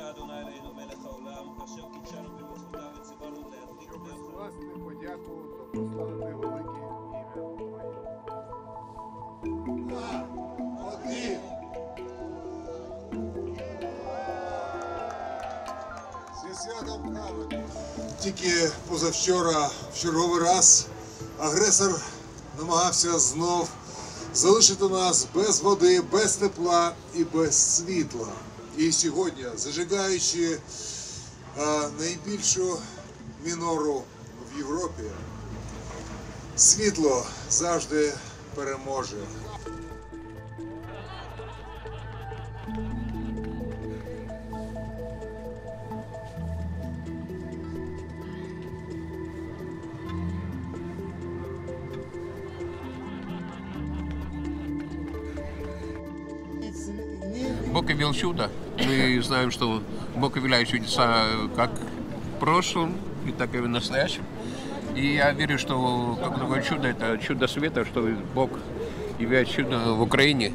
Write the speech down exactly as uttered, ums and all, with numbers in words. אתה אדוני אלוהינו מלך העולם, אשר קידשנו במצוותיו וציוונו להדליק נרות. Тільки позавчора, в черговий раз, агресор намагався знов залишити нас без води, без тепла і без світла. І сьогодні, зажигаючи а, найбільшу мінору в Європі, світло завжди переможе. Бог явил чудо. Мы знаем, что Бог являет чудеса как в прошлом, и так и в настоящем. И я верю, что как такое чудо, это чудо света, что Бог являет чудо в Украине.